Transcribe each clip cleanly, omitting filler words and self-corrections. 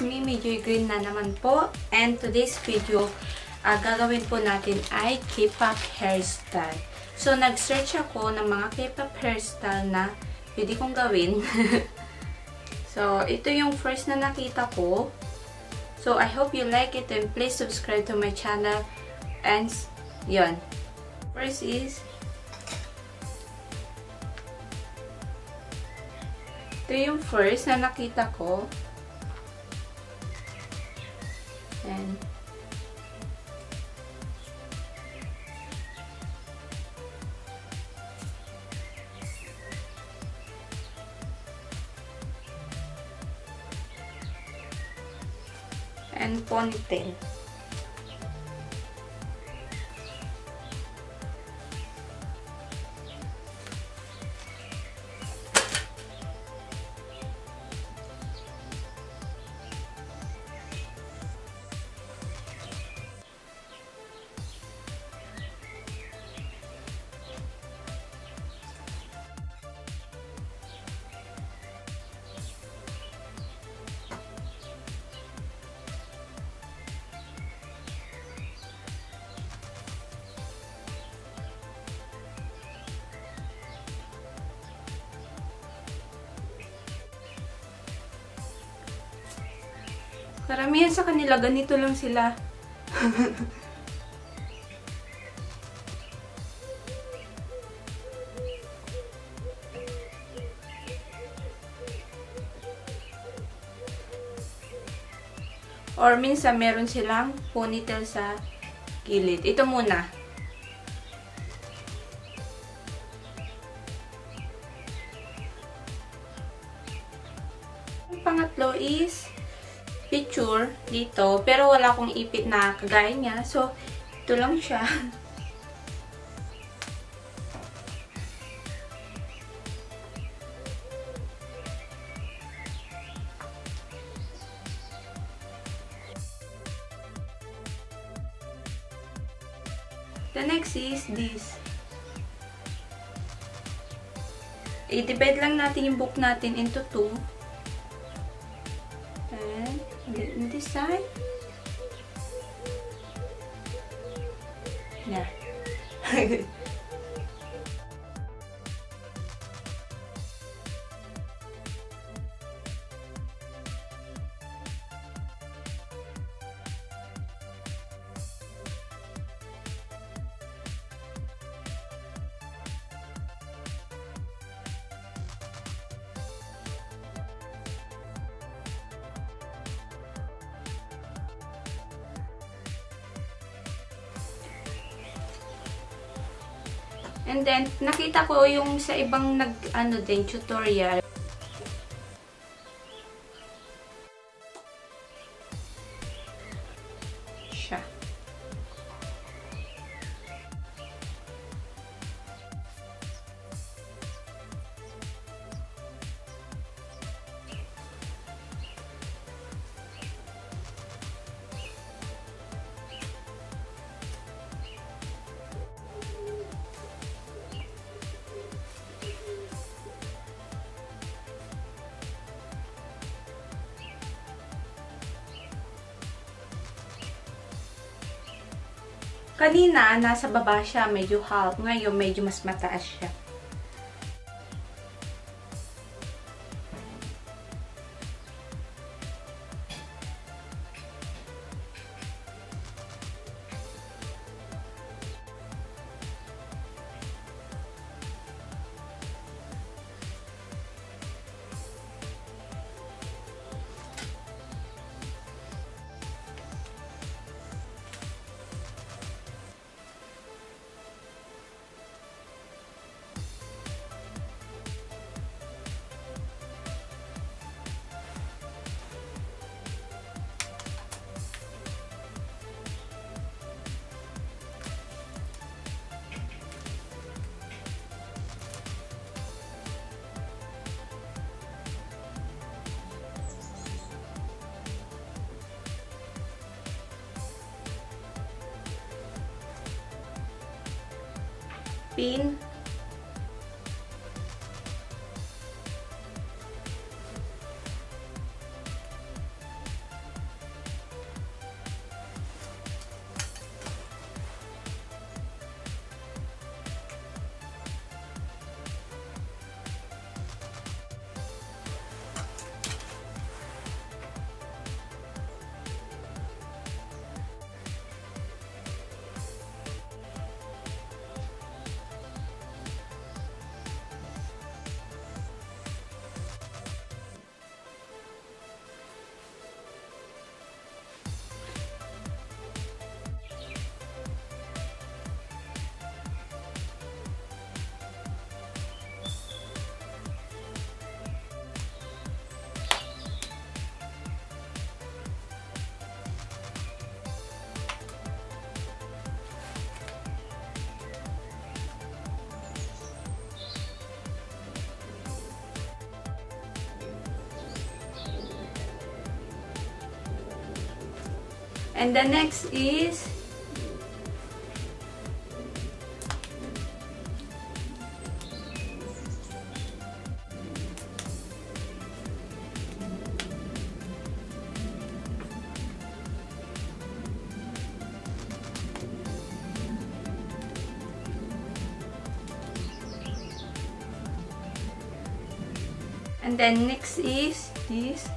it's me, Mijoy Green na naman po. And today's video, gagawin po natin ay K-pop hairstyle. So, nag-search ako ng mga K-pop hairstyle na pwede kong gawin. So, ito yung first na nakita ko. So, I hope you like it and please subscribe to my channel. And, yun. First is, ito yung first na nakita ko. And ponytail. Karamihan sa kanila, ganito lang sila. Or minsan, meron silang ponytail sa gilid. Ito muna. Ang pangatlo is picture dito, pero wala akong ipit na kagaya niya. So, ito lang siya. The next is this. I-divide lang natin yung book natin into two. And this side. Yeah. And then, nakita ko yung sa ibang tutorial. Siya. Kanina, nasa baba siya, medyo half. Ngayon, medyo mas mataas siya. Pin. And the next is and then next is this.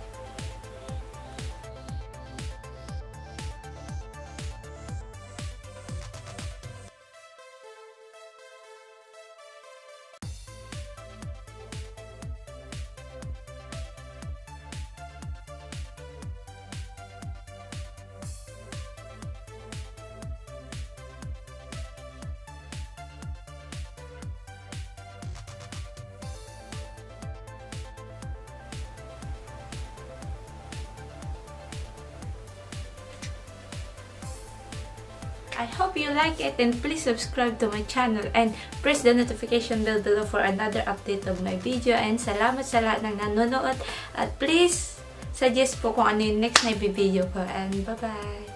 I hope you like it, and please subscribe to my channel and press the notification bell below for another update of my video. And salamat sa lahat ng nanonood, at please suggest po kung ano yung next na video ko, and bye bye!